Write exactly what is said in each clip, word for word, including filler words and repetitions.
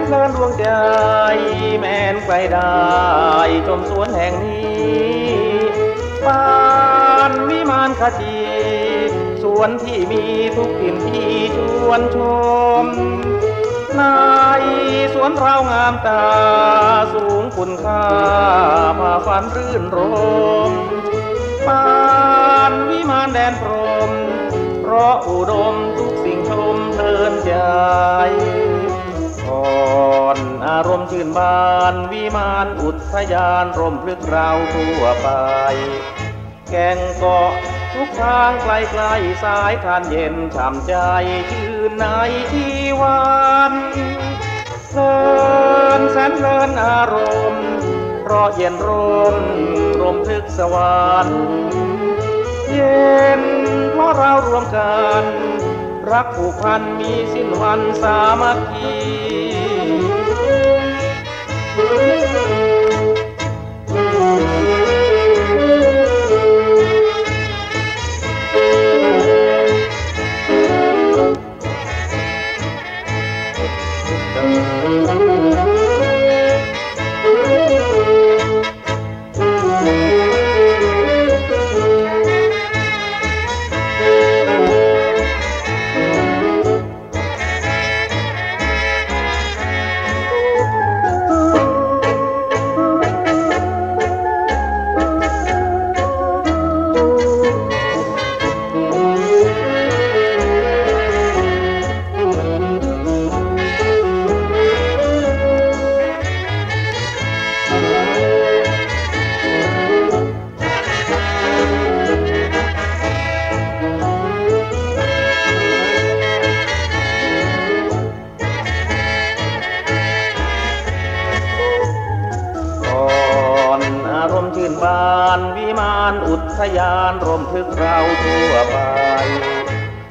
นสารดวงใจแม่นไกลได้ชมสวนแห่งนี้ปานวิมานขจีสวนที่มีทุกถิ่นที่ชวนชมในสวนเรางามตาสูงคุณค่าพาฝันรื่นรมปานวิมานแดนพรหมเพราะอุดมทุกสิ่งชมเพลินใจอ่อนอารมณ์ชื่นบานวิมานอุทยานร่มรื่นราวทั่วไปแก่งเกาะทุกทางไกลไกลสายทานเย็นฉ่ำใจชื่นในที่วันเพลินแสนเพลินอารมณ์เพราะเย็นร่มร่มทึกสวรรค์เย็นเพราะเรารวมกันรักผูกพันมีสิ้นวันสามัคคีทยานร่มทึกเราทั่วไป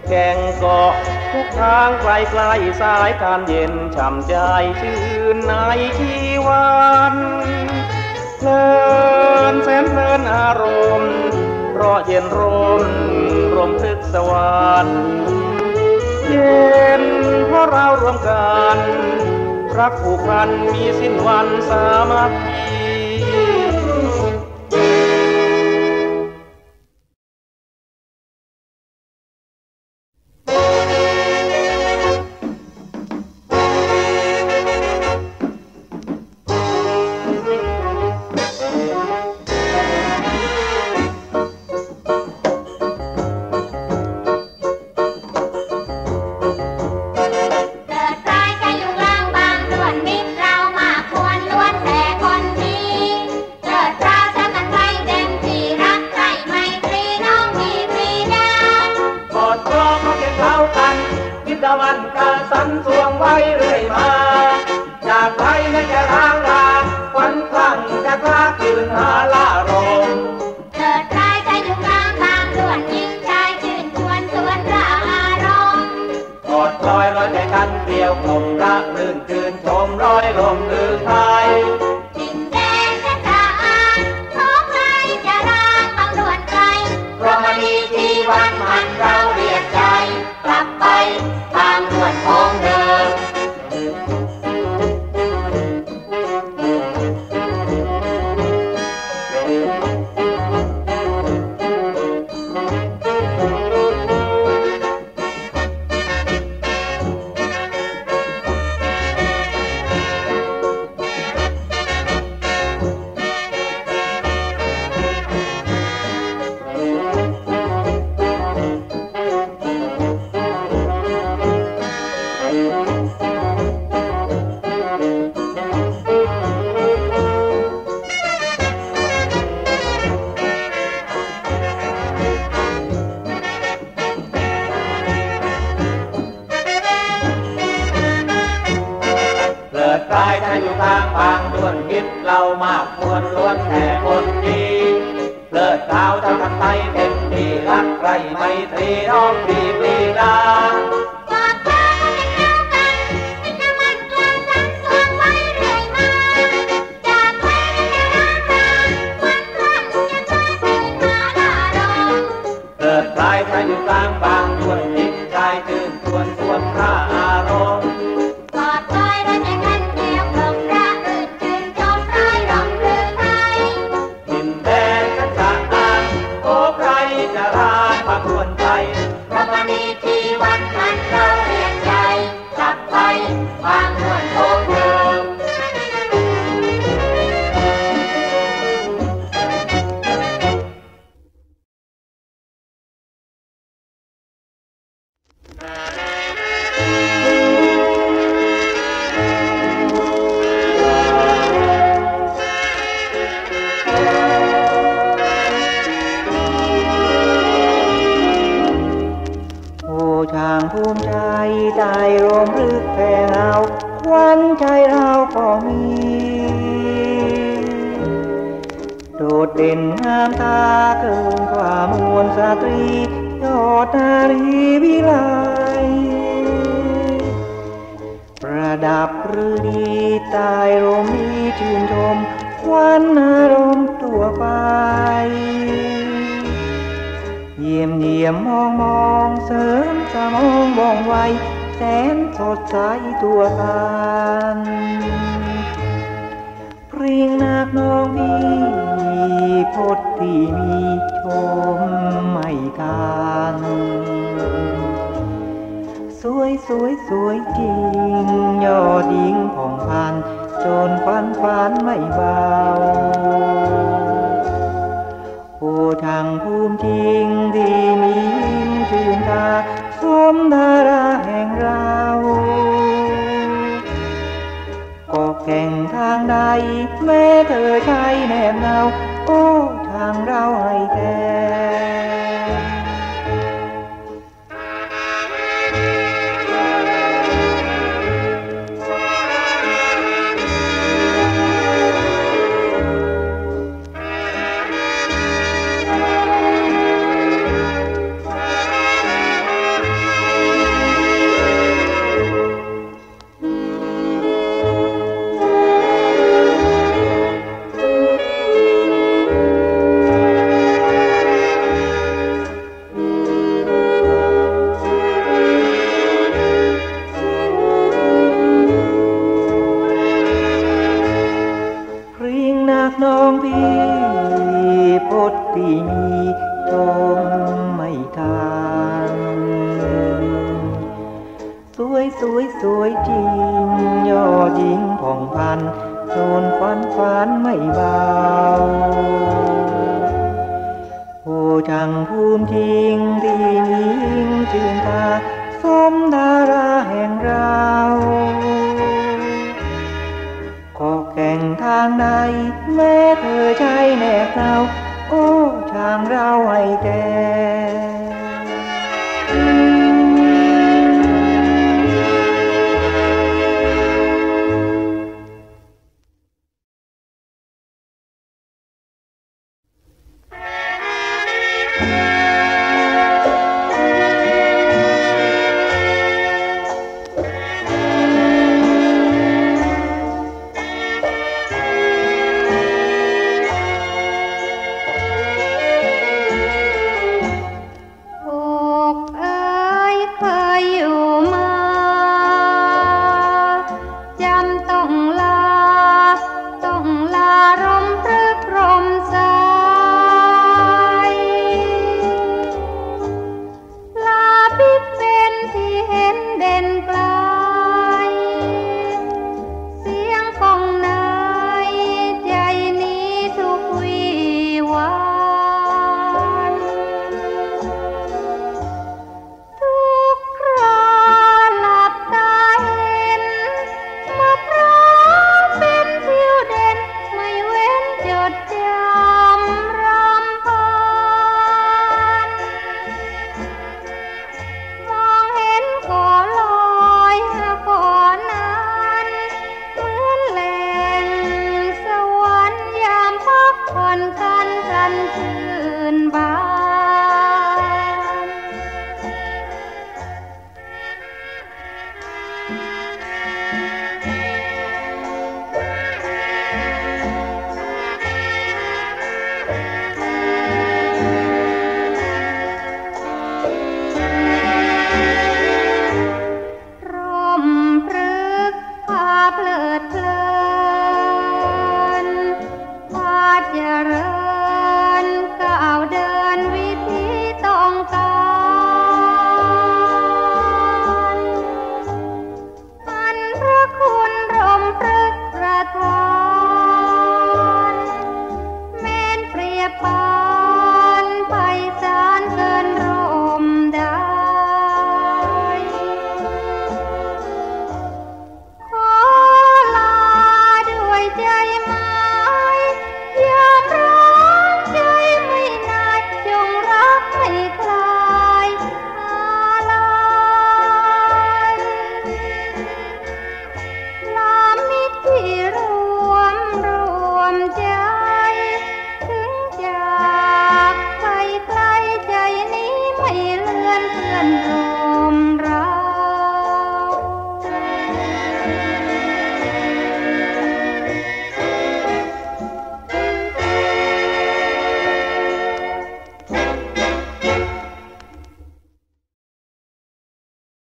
แก่งเกาะทุกทางไกลไกลสายทานเย็นฉ่ำใจชื่นในที่วันเพลินแสนเพลินอารมณ์เพราะเย็นร่มร่มทึกสวรรค์เย็นเพราะเรารวมกันรักผูกพันมีสิ้นวันสามัคคีกอดคอยรักกัน ใจเราก็มีโดดเด่นงามตาเกินกว่ามวลสตรียอดนารีวิไลประดับฤดีใต้ร่มมีชื่นชมควันอารมณ์ตัวไปเยี่ยมเยี่ยมมองมองเสริมสมองว่องไวแสนสดใสตัวกันเพรียงนักน้องพี่พดที่มีชมไม่กันสวยสวยสวยจริงยอดหญิงผ่องพันจนฟันฟันไม่เบาโอ้ช่างภูมิจริงที่มียิ้มชื่นตาสมดาราแห่งเราก็แข่งทางใดแม้เธอใช้แนบเงาโอ้ทางเราให้แท้แม้เธอใช้แนบเงาโอ้ช่างเราให้แก่